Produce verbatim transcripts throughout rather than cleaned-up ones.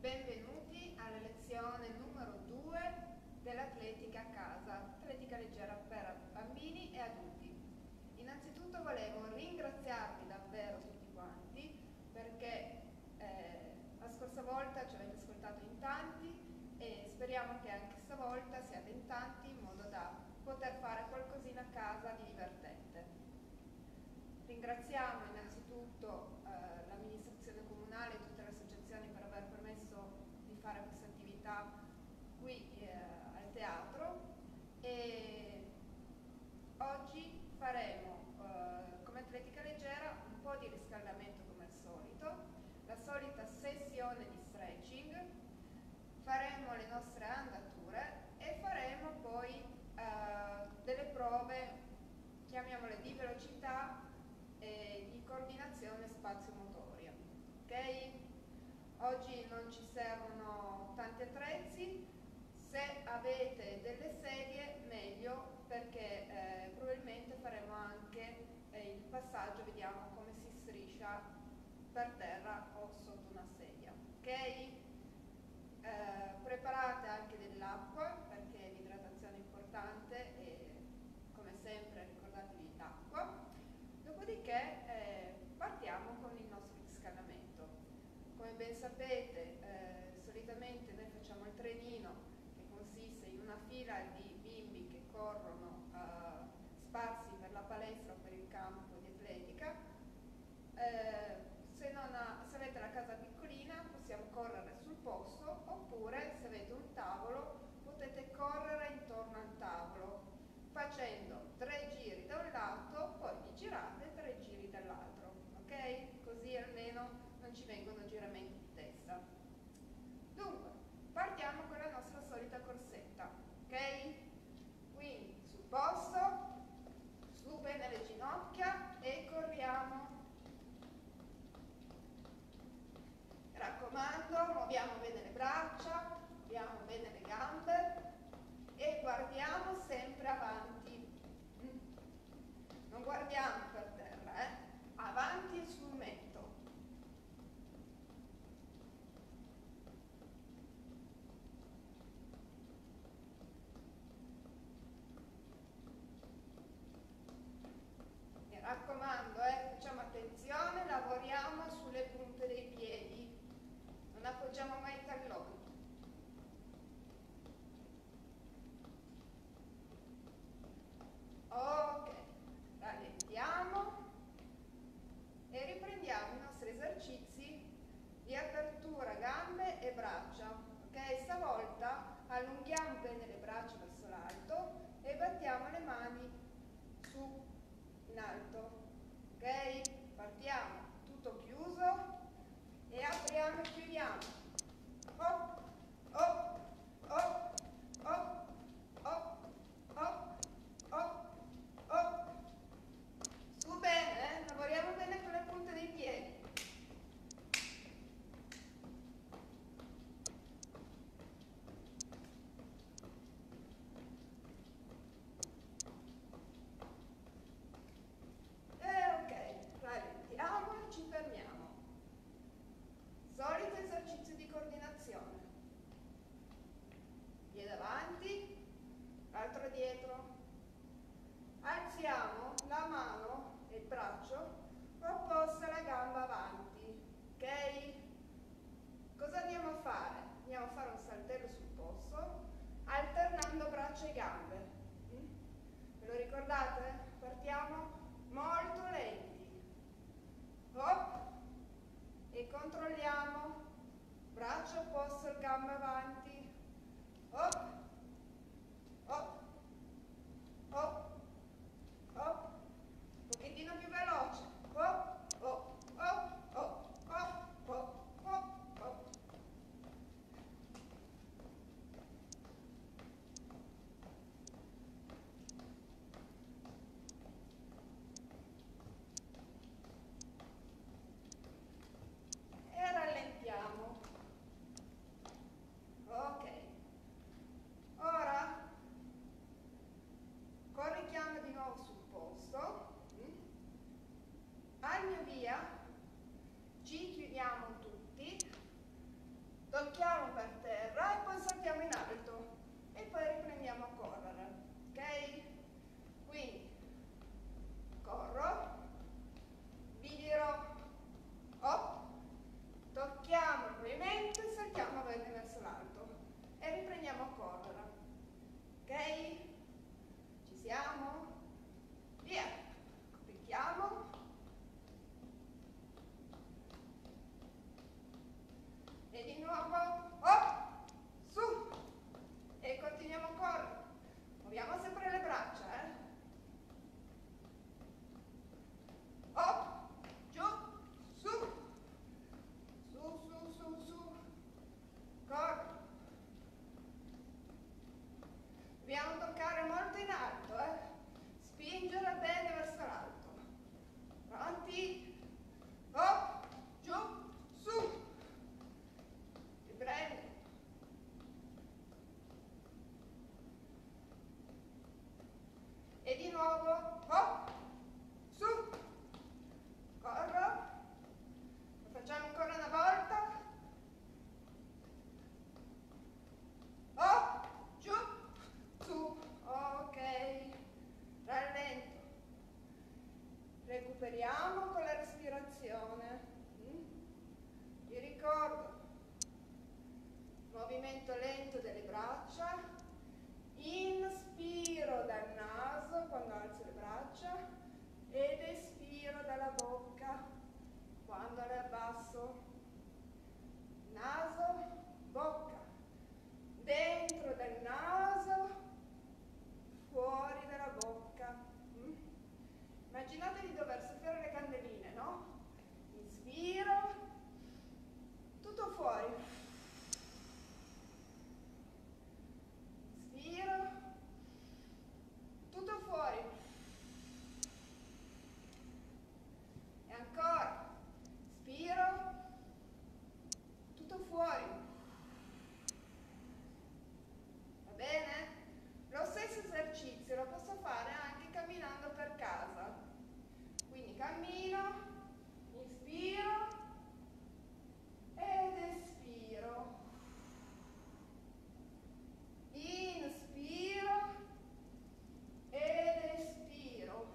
Benvenuti alla lezione numero due dell'atletica a casa, atletica leggera per bambini e adulti. Innanzitutto volevo ringraziarvi davvero tutti quanti perché eh, la scorsa volta ci avete ascoltato in tanti e speriamo che anche stavolta siate in tanti in modo da poter fare qualcosina a casa di divertente. Ringraziamo innanzitutto eh, l'amministrazione comunale e tutte le associazioni per aver permesso di fare questa attività qui eh, al teatro, e oggi faremo eh, come atletica leggera un po' di riscaldamento come al solito, la solita sessione di stretching, faremo le nostre andature e faremo poi eh, delle prove, chiamiamole di velocità e di coordinazione spazio-motoria. Okay? Oggi non ci servono tanti attrezzi, se avete delle sedie meglio, perché eh, probabilmente faremo anche eh, il passaggio, vediamo come si striscia per terra o sotto una sedia. Okay? Eh, preparate anche dell'acqua, perché l'idratazione è importante e come sempre ricordatevi l'acqua. Dopodiché eh, partiamo con il nostro riscaldamento. Come ben sapete, eh, solitamente noi facciamo il trenino, che consiste in una fila di bimbi che corrono eh, sparsi per la palestra o per il campo di atletica. Eh, se, non ha, se avete la casa piccolina possiamo correre sul posto, oppure se avete un tavolo potete correre intorno al tavolo, facendo tre giri da un lato, poi vi girate e tre giri dall'altro, ok? Così almeno non ci vengono giramenti di testa. Dunque, partiamo con la nostra solita corsetta, ok? Quindi sul posto, su bene le ginocchia e corriamo. Raccomando, muoviamo bene le braccia, muoviamo bene le gambe e guardiamo sempre avanti, non guardiamo per terra, eh? Avanti e sul mento. Mi raccomando, eh? Facciamo attenzione, lavoriamo sulle punte dei piedi, non appoggiamo mai i talloni. Ok, rallentiamo e riprendiamo i nostri esercizi di apertura gambe e braccia, ok? Stavolta allunghiamo bene le braccia verso l'alto e battiamo le mani su in alto, ok? Partiamo tutto chiuso e apriamo e chiudiamo. Hop, hop, hop, hop, hop, hop, hop. Oh. Su bene, eh? Lavoriamo bene con le punte dei piedi. E ok, rallentiamo e ci fermiamo. Solito esercizio di coordinazione. Piede avanti, l'altro dietro. Alziamo la mano e il braccio opposto alla gamba avanti, ok? Cosa andiamo a fare? Andiamo a fare un saltello sul posto alternando braccia e gambe. Ve lo ricordate? Partiamo molto lenti. Hop! E controlliamo braccio opposto e gamba avanti. Hop! Hop! Hop! Hop, un pochettino più veloce. Hop, hop, hop, hop, hop, hop, hop, hop. E rallentiamo. a Cordova. Ok? Ci siamo? Via! Clicchiamo. E di nuovo, oh, su! E continuiamo a correre. Muoviamo sempre le braccia, eh? Dobbiamo toccare molto in alto, eh? Spingere bene verso l'alto. Pronti? Op, giù, su. Riprendi. E di nuovo, op, su. Corro. Lo facciamo ancora una volta. Op, giù. Ok, rallento, recuperiamo con la respirazione, vi ricordo, movimento lento delle braccia, inspiro dal naso quando alzo le braccia ed espiro dalla bocca quando le abbasso, naso, bocca, dentro dal naso, fuori dalla bocca. Mm? Immaginate di dover soffiare le candeline, no? Inspiro, tutto fuori. Inspiro, tutto fuori. E ancora. Inspiro, tutto fuori. Va bene? Lo stesso esercizio lo posso fare anche camminando per casa, quindi cammino, inspiro ed espiro, inspiro ed espiro,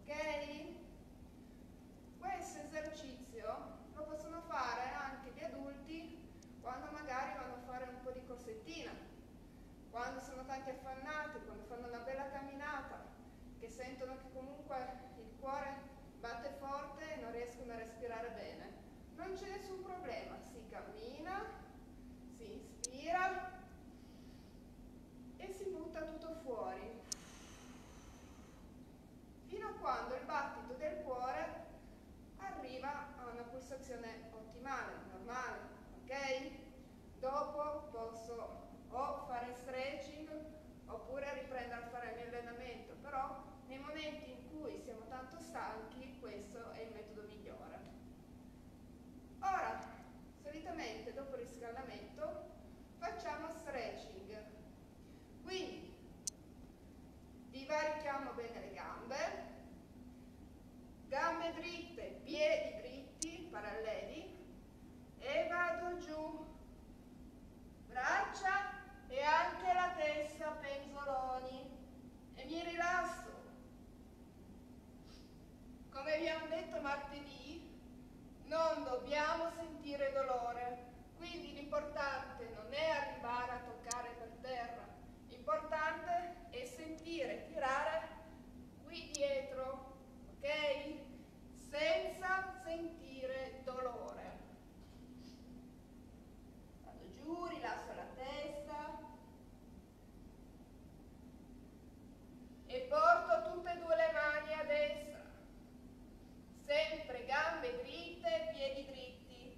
ok? Questo esercizio lo possono fare anche gli adulti quando magari vanno a fare un po' di corsettina, quando sono tanti affannati, quando fanno una bella camminata, che sentono che comunque il cuore batte forte e non riescono a respirare bene. Non c'è nessun problema, si cammina, si inspira e si butta tutto fuori. Fino a quando il battito del cuore arriva a una pulsazione ottimale, normale, ok? Dopo posso o fare stretching oppure riprendere a fare il mio allenamento, però nei momenti in cui siamo tanto stanchi questo è il metodo migliore. Ora, solitamente dopo il riscaldamento facciamo stretching, quindi divarichiamo bene le gambe, gambe dritte, piedi dritti, paralleli, e vado giù, braccia e anche la testa penzoloni, e mi rilasso. Come abbiamo detto martedì, non dobbiamo sentire dolore, quindi l'importante non è arrivare a toccare per terra, l'importante è sentire tirare qui dietro, ok? Senza sentire dolore. Vado giù, rilasso la testa e porto tutte e due le mani a destra, sempre gambe dritte, piedi dritti,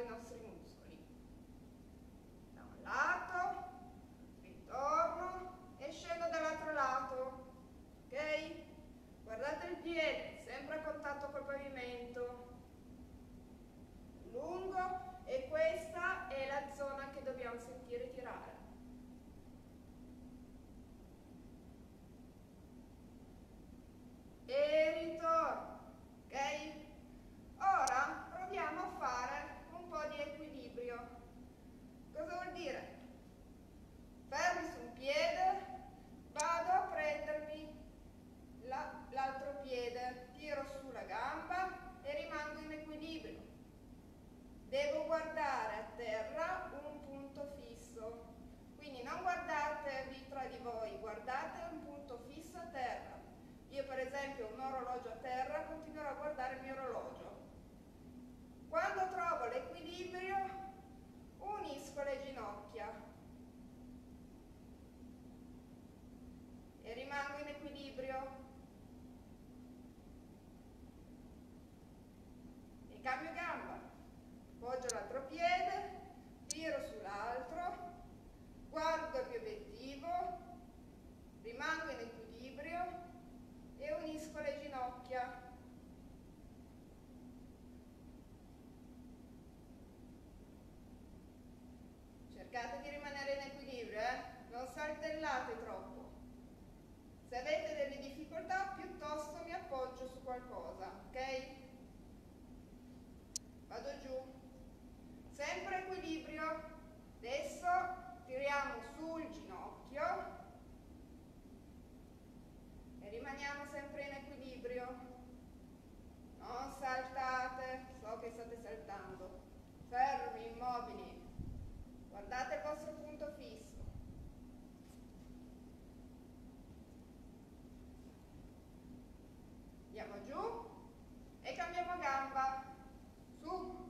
i nostri muscoli. Da un lato, ritorno e scendo dall'altro lato, ok? Guardate il piede, sempre a contatto col pavimento. Lungo, e questa è la zona che dobbiamo sentire tirare. E ritorno, ok? Ora proviamo a fare un po' di equilibrio. Cosa vuol dire? Fermi su un piede, vado a prendermi la, l'altro piede, tiro sulla gamba e rimango in equilibrio. Devo guardare a terra un punto fisso, quindi non guardatevi tra di voi, guardate un punto fisso a terra. Io per esempio un orologio a terra, continuerò a guardare il mio orologio. Quando trovo l'equilibrio, unisco le ginocchia e rimango in equilibrio. E cambio gamba, poggio l'altro piede, tiro sull'altro, guardo il mio obiettivo, rimango in equilibrio e unisco le ginocchia. Cercate di rimanere in equilibrio, eh? Non saltellate troppo. Se avete delle difficoltà, piuttosto mi appoggio su qualcosa, ok? Vado giù. Sempre equilibrio. Adesso tiriamo sul ginocchio e rimaniamo sempre in equilibrio. Non saltate, so che state saltando. Fermi, immobili. Guardate il vostro punto fisso. Andiamo giù e cambiamo gamba. Su.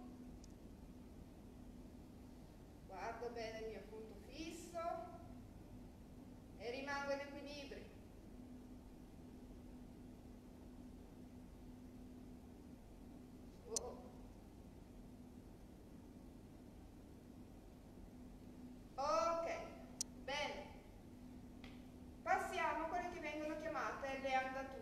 Guardo bene il mio punto fisso e rimango in equilibrio. Ok, bene. Passiamo a quelle che vengono chiamate le andature.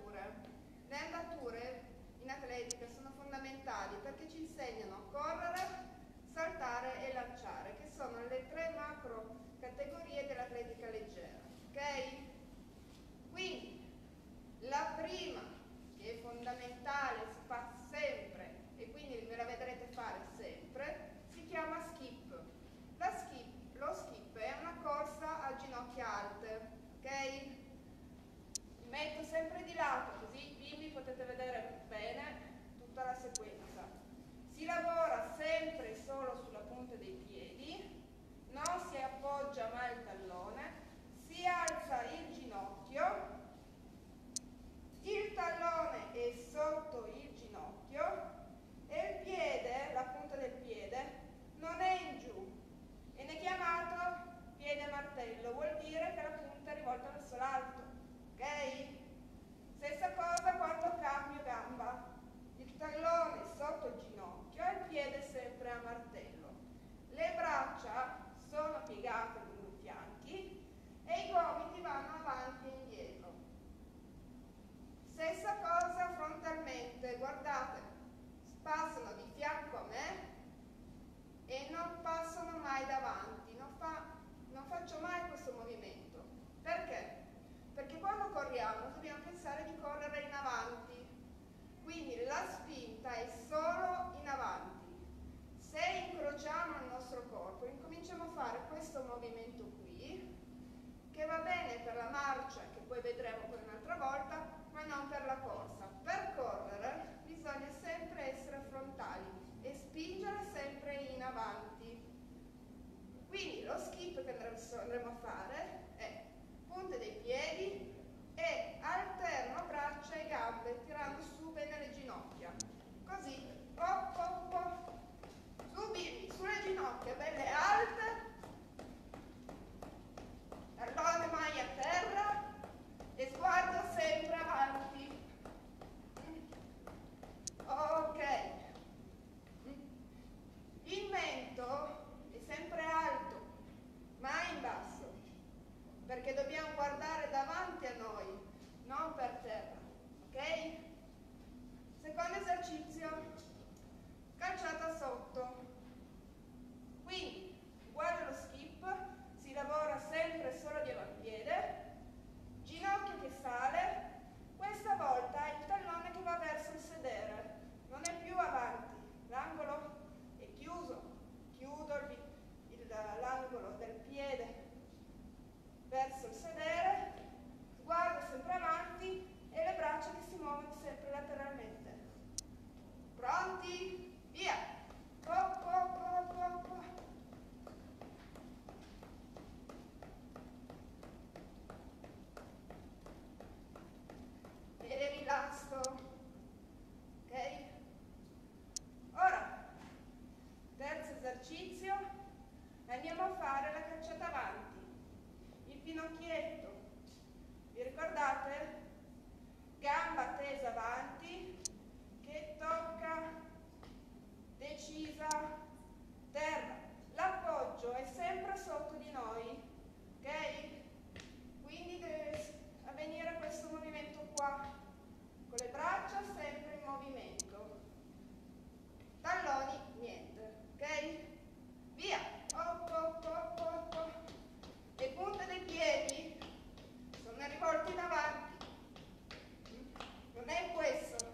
Le andature in atletica sono fondamentali perché ci insegnano a correre, saltare e lanciare, che sono le tre macro categorie dell'atletica leggera. Ok? Quindi la prima, che è fondamentale, si fa sempre e quindi me la vedrete fare sempre, si chiama skip. La skip Lo skip è una corsa a ginocchia alte, ok? Mi metto sempre di lato, così quindi potete vedere bene tutta la sequenza. Si lavora sempre solo sulla punta dei piedi, non si appoggia mai il tallone, si alza il ginocchio, il tallone è sotto il ginocchio e il piede, la punta del piede, non è in giù. E ne è chiamato piede martello, vuol dire che la punta è rivolta verso l'alto, ok? Stessa cosa quando cambio gamba, il tallone sotto il ginocchio e il piede sempre a martello. Le braccia sono piegate lungo i fianchi e i gomiti vanno avanti e indietro. Stessa cosa frontalmente, guardate, passano di fianco a me e non passano mai davanti, non, fa, non faccio mai questo movimento. Perché? Perché quando corriamo perché dobbiamo guardare davanti a noi, non per terra, ok? Secondo esercizio, calciata sotto. Quindi, uguale allo skip, si lavora sempre solo di avampiede, ginocchio che sale, questa volta è il tallone che va verso il sedere, non è più avanti, l'angolo è chiuso, chiudo l'angolo del piede verso il sedere, guardo sempre avanti e le braccia che si muovono sempre lateralmente. Pronti? Via! Po, po, po, po, po. E rilasso, ok? Ora, terzo esercizio, andiamo a fare la cacciata avanti, il pinocchietto, vi ricordate? Gamba tesa avanti, che tocca, decisa, terra, l'appoggio è sempre sotto di noi, ok? Quindi deve avvenire questo movimento qua, con le braccia sempre in movimento, talloni niente, ok? Via, op, op, op, op, op. Le punte dei piedi sono rivolte in avanti, non è questo,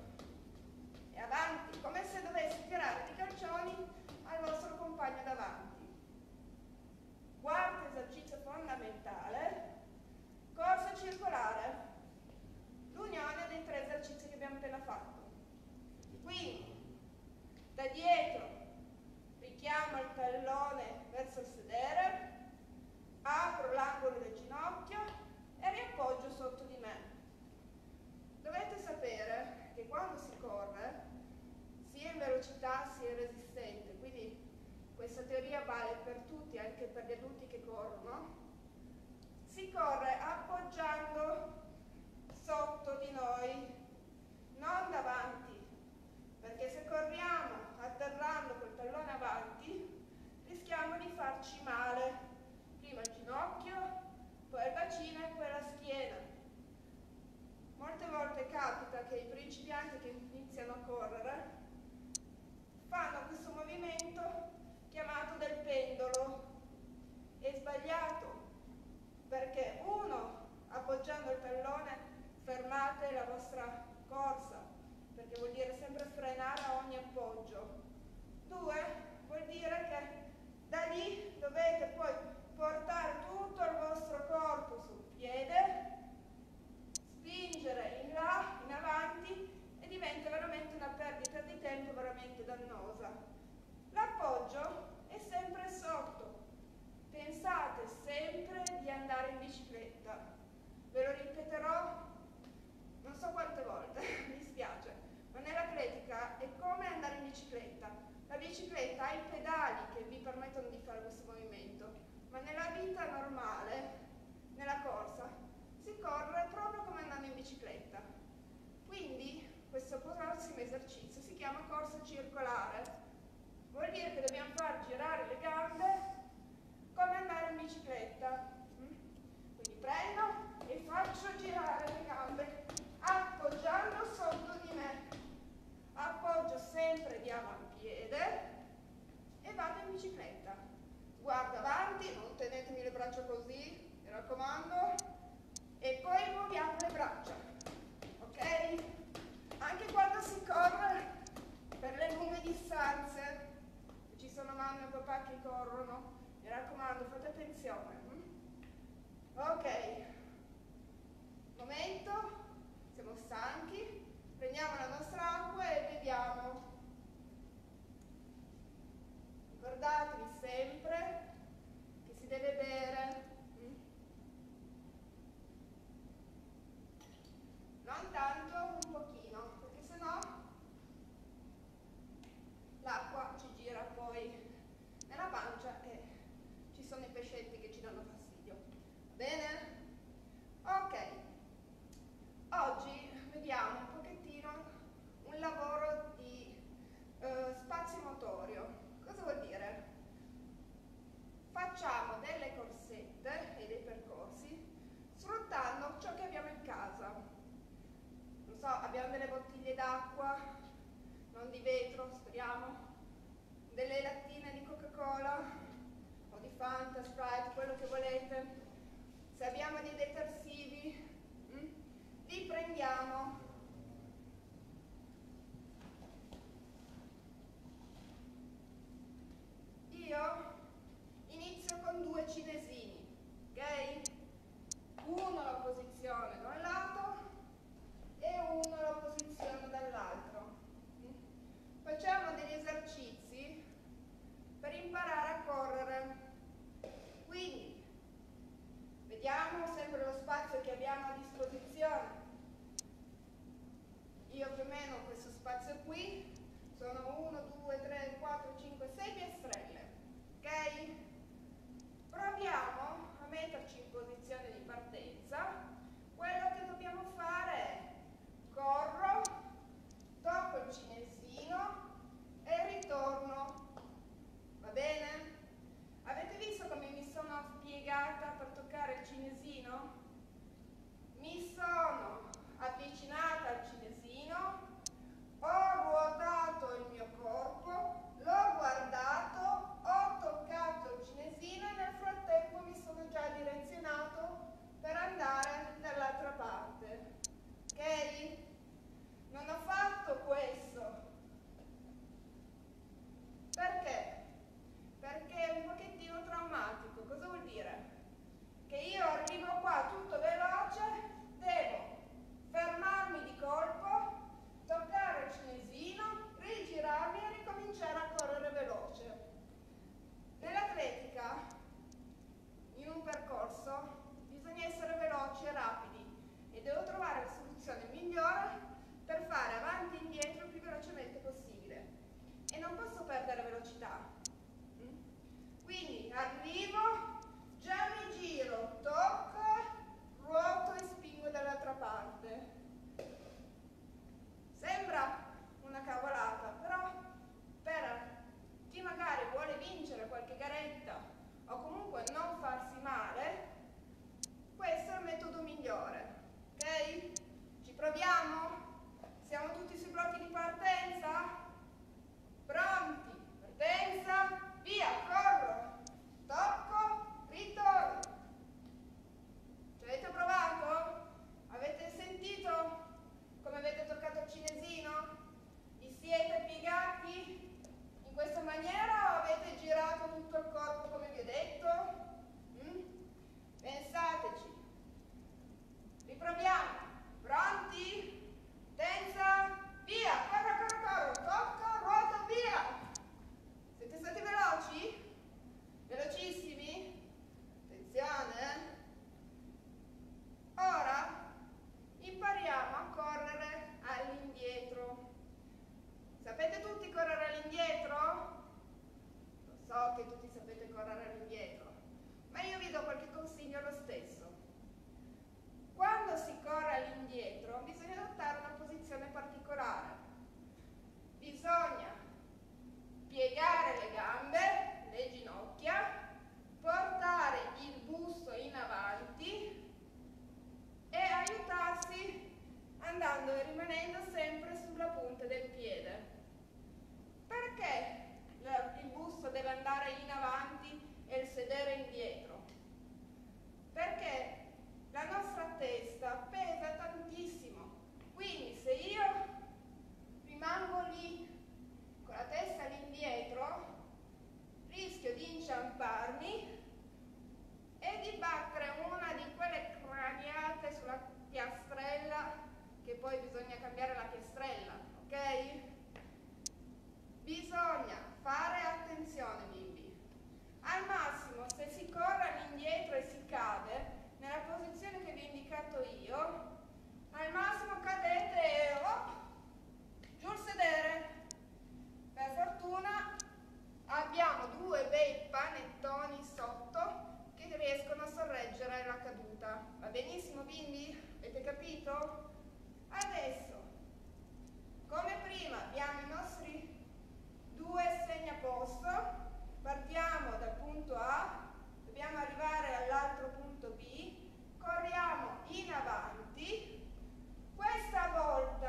è avanti, come se dovessi tirare i calcioni al vostro compagno davanti. Quarto esercizio fondamentale, corsa circolare, l'unione dei tre esercizi che abbiamo appena fatto. Quindi, da dietro, richiamo il tallone verso il sedere, apro l'angolo del ginocchio e riappoggio sotto di me. Dovete sapere che quando si corre, sia in velocità sia in resistente, quindi questa teoria vale per tutti, anche per gli adulti che corrono, si corre appoggiando sotto di noi, non davanti, perché se corriamo atterrando col tallone avanti rischiamo di farci male, prima il ginocchio, poi il bacino e poi la schiena. Molte volte capita che i principianti che iniziano a correre fanno questo movimento chiamato del pendolo, è sbagliato. Perché uno, appoggiando il tallone, fermate la vostra corsa, perché vuol dire sempre frenare a ogni appoggio. Due, vuol dire che da lì dovete poi portare tutto il vostro corpo sul piede, spingere in là, in avanti, e diventa veramente una perdita di tempo veramente dannosa. L'appoggio è sempre sotto. Pensate sempre di andare in bicicletta, ve lo ripeterò non so quante volte, mi spiace, ma nell'atletica è come andare in bicicletta. La bicicletta ha i pedali che vi permettono di fare questo movimento, ma nella vita normale, nella corsa, si corre proprio come andando in bicicletta. Quindi questo prossimo esercizio si chiama corsa circolare, vuol dire che dobbiamo far girare le gambe come andare in bicicletta, quindi prendo e faccio girare le gambe appoggiando sotto di me, appoggio sempre di avampiede e vado in bicicletta, guardo avanti, non tenetemi le braccia così, mi raccomando, e poi muoviamo le braccia, ok? Anche quando si corre per le lunghe distanze, ci sono mamma e papà che corrono, mi raccomando, fate attenzione. Ok, momento, siamo stanchi, prendiamo la nostra acqua e beviamo. Ricordatevi sempre che si deve bere non tanto, un pochino, perché sennò l'acqua ci gira poi nella pancia e so, abbiamo delle bottiglie d'acqua, non di vetro, speriamo, delle lattine di Coca-Cola o di Fanta, Sprite, quello che volete. Se abbiamo dei detersivi, mh, li prendiamo. Io inizio con due cinesini, ok? Uno lo posiziono da un lato e uno lo posiziono dall'altro. Facciamo degli esercizi per imparare a correre. Quindi vediamo sempre lo spazio che abbiamo a disposizione. Io più o meno questo spazio qui sono uno, due, tre, quattro, cinque, sei piastrelle, ok? Proviamo a metterci in posizione di partenza. Quello che dobbiamo fare è corro, tocco il cinesino e ritorno, va bene? Avete visto come mi sono piegata per toccare il cinesino? Mi sono avvicinata al cinesino, ho ruotato il mio corpo, l'ho guardato, ho toccato il cinesino e nel frattempo mi sono già direzionato per andare dall'altra parte, ok? Non ho fatto questo perché? Perché è un pochettino traumatico. Cosa vuol dire? Che io arrivo qua tutto veloce, devo fermarmi di colpo, toccare il cinesino, rigirarmi e ricominciare a correre veloce. Nell'atletica, in un percorso, bisogna essere veloci e rapidi e devo trovare la soluzione migliore per fare avanti e indietro il più velocemente possibile e non posso perdere velocità. Quindi arrivo, già mi giro, tocco, ruoto e spingo dall'altra parte. Sembra una cavolata, però per chi magari vuole vincere qualche garetta o comunque non farsi male, questo è il metodo migliore, ok? Ci proviamo? Siamo tutti sui blocchi di partenza? Pronti? Partenza, via, corro, tocco, ritorno. Ci avete provato? Avete sentito come avete toccato il cinesino? Vi siete piegati in questa maniera o avete girato tutto il corpo come vi ho detto? Mm? Pensateci. Riproviamo. Pronti? Tensa. Via. Corro, corro, corro. Tocco, ruoto, via. Siete stati veloci? Velocissimi? Attenzione. Ora impariamo a correre all'indietro. Sapete tutti correre all'indietro? Lo so che tutti sapete correre all'indietro, ma io vi do qualche consiglio lo stesso. Quando si corre all'indietro bisogna adottare una posizione particolare. Bisogna piegare le gambe, le ginocchia, portare il busto in avanti e aiutarsi andando e rimanendo sempre sulla punta del piede. Perché il busto deve andare in avanti e il sedere indietro? Perché la nostra testa pesa tantissimo, quindi se io rimango lì con la testa all'indietro rischio di inciamparmi e di battere una di quelle craniate sulla piastrella, che poi bisogna cambiare la piastrella, ok? Bisogna fare attenzione, bimbi. Al massimo, se si corre all'indietro e si cade, nella posizione che vi ho indicato io, al massimo cadete e oh, giù il sedere. Per fortuna abbiamo due bei panettoni sotto che riescono a sorreggere la caduta. Va benissimo, bimbi? Avete capito? Adesso, come prima, abbiamo i nostri due segnaposto. Partiamo dal punto A, dobbiamo arrivare all'altro punto B, corriamo in avanti. Questa volta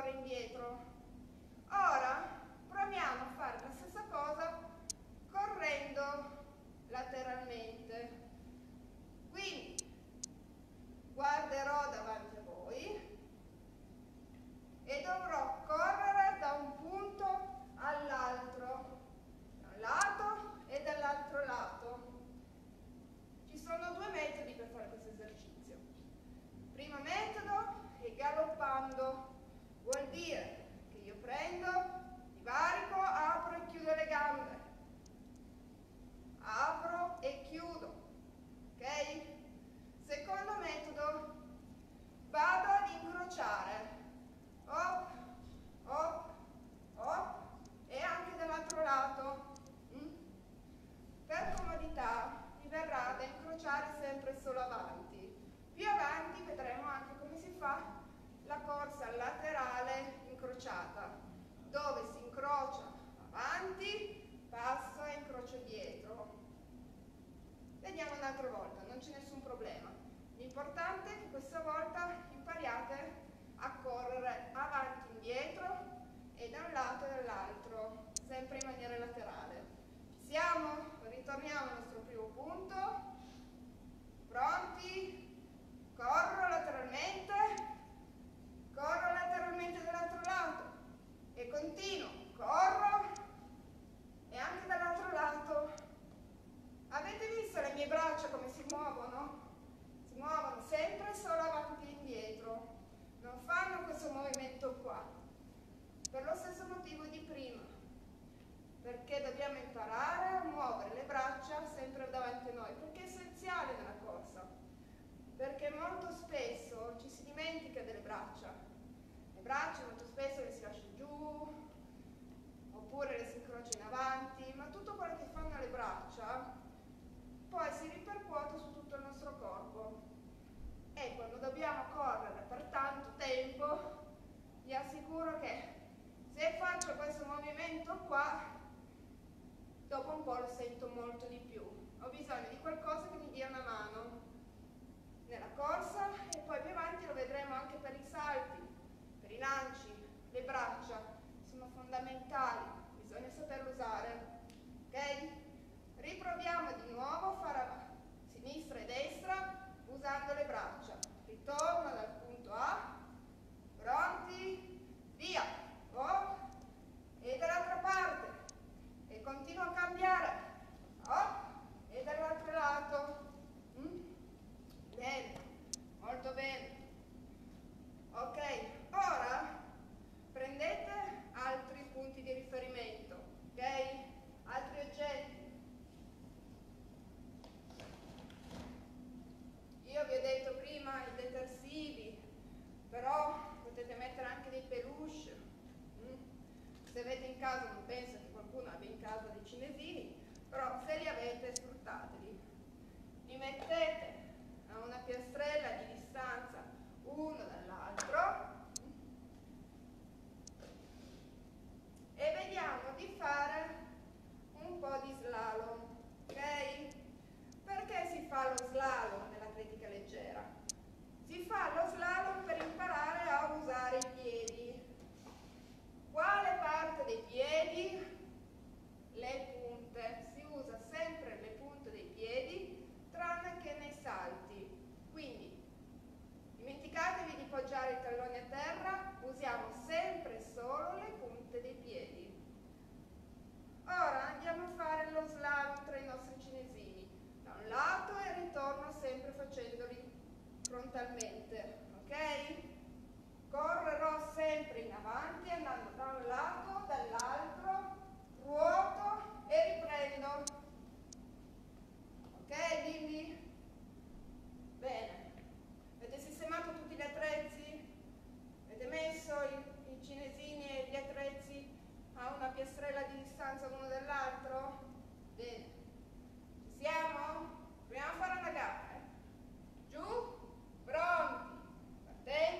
ancora indietro. Ora proviamo a fare la stessa cosa correndo lateralmente. Quindi guarderò davanti a voi e dovrò correre da un punto all'altro, da un lato e dall'altro lato. Ci sono due metodi per fare questo esercizio. Il primo metodo è galoppando, vuol dire che io prendo, divarico, apro e chiudo le gambe, apro e chiudo, ok? Secondo metodo, vado ad incrociare, hop, hop, hop, e anche dall'altro lato. Per comodità mi verrà da incrociare sempre solo avanti. Più avanti vedremo anche come si fa la corsa laterale incrociata, dove si incrocia avanti, passo e incrocio dietro. Vediamo un'altra volta, non c'è nessun problema. L'importante è che questa volta impariate a correre avanti e indietro, e da un lato e dall'altro, sempre in maniera laterale. Ci siamo? Ritorniamo al nostro primo punto. Pronti? Corro lateralmente, corro lateralmente dall'altro lato e continuo, corro e anche dall'altro lato. Avete visto le mie braccia come si muovono? Si muovono sempre solo avanti e indietro, non fanno questo movimento qua. Per lo stesso motivo di prima, perché dobbiamo imparare a muovere le braccia sempre davanti a noi, perché è essenziale nella corsa, perché molto spesso ci si dimentica delle braccia, le braccia molto spesso le si lascia giù, oppure le si incrocia in avanti, ma tutto quello che fanno le braccia poi si ripercuote su tutto il nostro corpo, e quando dobbiamo correre per tanto tempo vi assicuro che se faccio questo movimento qua, dopo un po' lo sento molto di più. Ho bisogno di qualcosa che mi dia una mano nella corsa, e poi più avanti lo vedremo anche per i salti, per i lanci. Le braccia sono fondamentali, bisogna saperle usare. Ok? Riproviamo di nuovo a fare sinistra e destra usando le braccia. Ritorno dal punto A, pronti, via! Hop, e dall'altra parte, e continuo a cambiare, hop, e dall'altro lato. mm. Bene, molto bene. Ok, ora prendete altri punti di riferimento, ok? Altri oggetti. Io vi ho detto prima i detersivi, però potete mettere anche dei peluche. Se avete in casa, non penso che qualcuno abbia in casa dei cinesini, però se li avete sfruttateli. Li mettete a una piastrella di distanza uno dall'altro e vediamo di fare un po' di slalom, ok? Perché si fa lo slalom nell'atletica leggera? Si fa lo slalom per imparare a usare i piedi. Quale parte dei piedi? Le punte. Si usa sempre le punte dei piedi, tranne che nei salti. Quindi dimenticatevi di poggiare i talloni a terra, usiamo sempre e solo le punte dei piedi. Ora andiamo a fare lo slalom tra i nostri cinesini, da un lato e ritorno sempre facendoli frontalmente, ok? Correrò sempre in avanti andando da un lato, dall'altro, ruoto e riprendo. Ok, quindi? Bene. Avete sistemato tutti gli attrezzi? Avete messo i, i cinesini e gli attrezzi a una piastrella di distanza l'uno dall'altro? Bene. Ci siamo? Proviamo a fare una gara. Giù, pronti, partendo.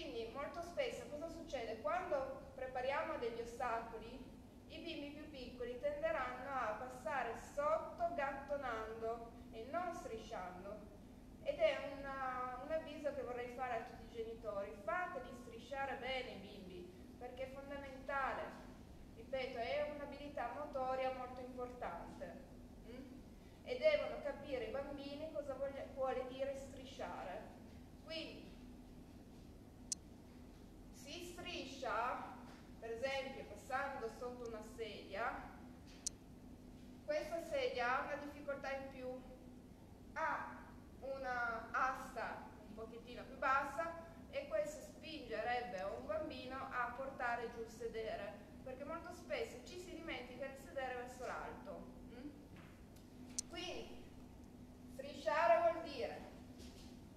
Quindi molto spesso cosa succede? Quando prepariamo degli ostacoli, i bimbi più piccoli tenderanno a passare sotto gattonando e non strisciando. Ed è una, un avviso che vorrei fare a tutti i genitori: fateli strisciare bene i bimbi, perché è fondamentale, ripeto, è un'abilità motoria molto importante mm? e devono capire i bambini cosa voglia, vuole dire strisciare. Quindi si striscia, per esempio, passando sotto una sedia. Questa sedia ha una difficoltà in più, ha una asta un pochettino più bassa, e questo spingerebbe un bambino a portare giù il sedere, perché molto spesso ci si dimentica di sedere verso l'alto. Quindi strisciare vuol dire,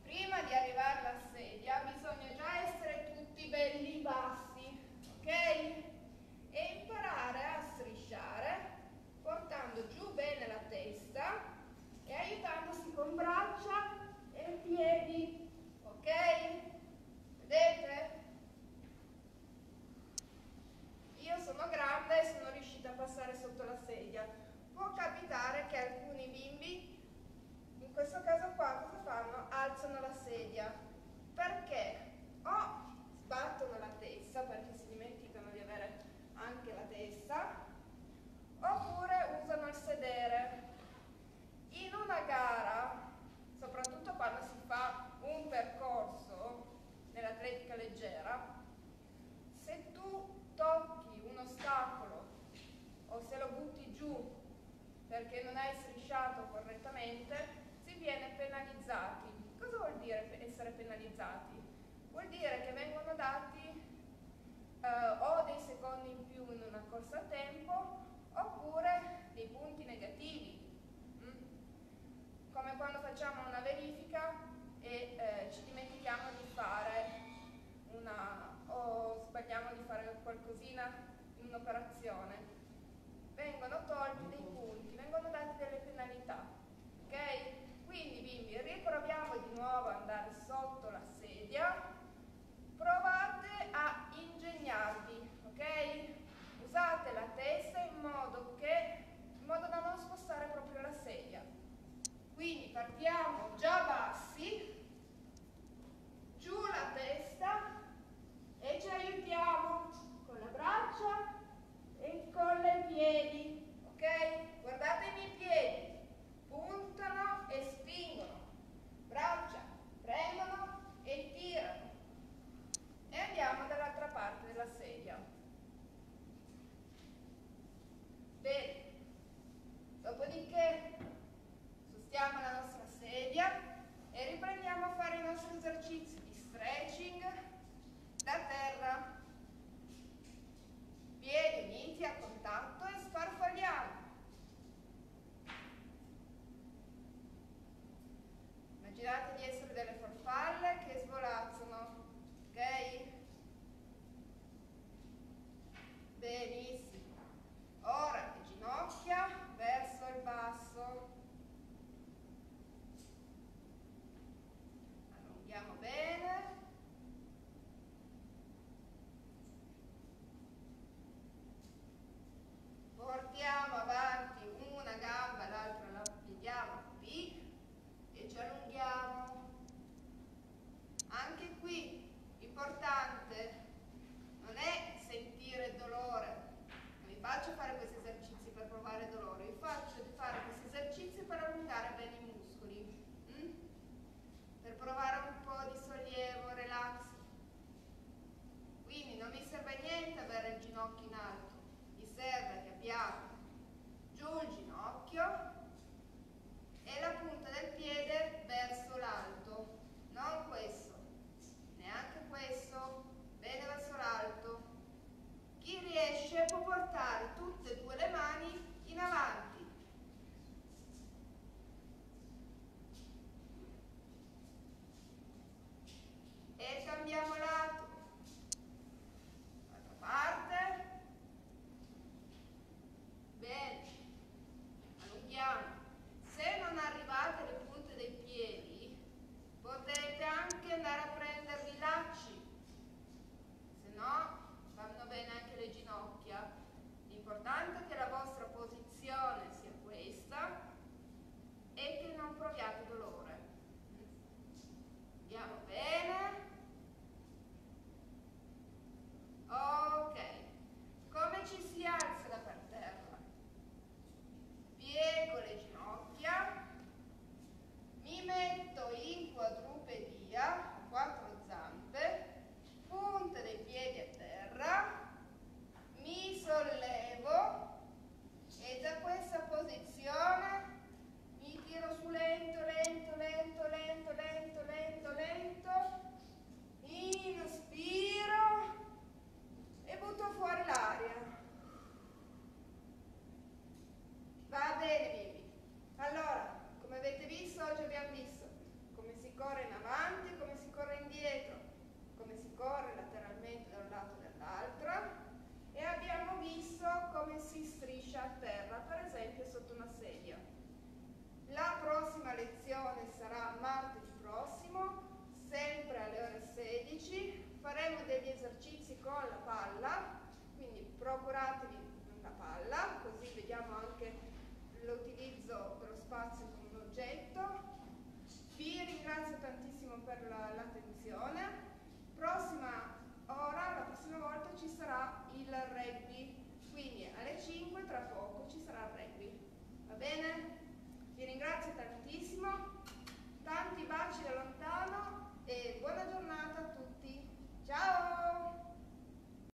prima di arrivare alla sedia bisogna già essere tutti belli bassi, ok? E imparare a strisciare portando giù bene la testa e aiutandosi con braccia e piedi, ok? Vedete? Io sono grande e sono riuscita a passare sotto la sedia. Può capitare che alcuni bimbi, in questo caso qua, cosa fanno? Alzano la sedia. Perché? O sbattono la testa, perché si dimenticano di avere anche la testa, oppure usano il sedere. In una gara, soprattutto quando si fa un percorso nell'atletica leggera, se tu tocchi un ostacolo o se lo butti giù perché non hai strisciato correttamente, si viene penalizzati. Cosa vuol dire essere penalizzati? Vuol dire che vengono dati eh, o dei secondi in più in una corsa a